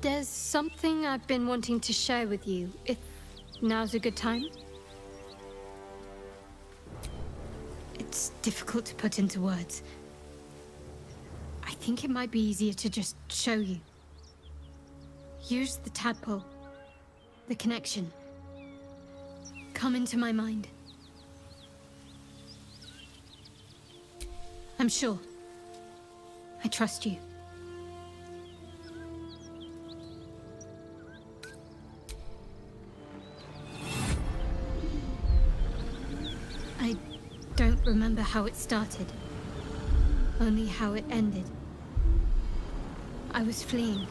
There's something I've been wanting to share with you, if now's a good time. It's difficult to put into words. I think it might be easier to just show you. Use the tadpole. The connection. Come into my mind. I'm sure. I trust you. I don't remember how it started, only how it ended. I was fleeing.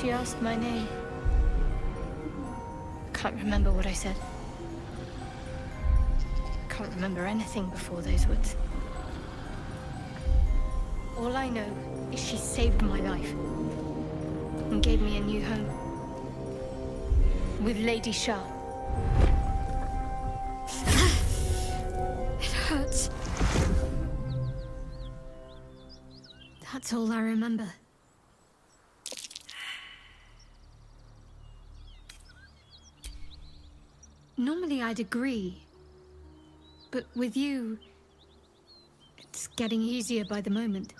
She asked my name. Can't remember what I said. Can't remember anything before those words. All I know is she saved my life and gave me a new home with Lady Sha. It hurts. That's all I remember. Normally I'd agree, but with you, it's getting easier by the moment.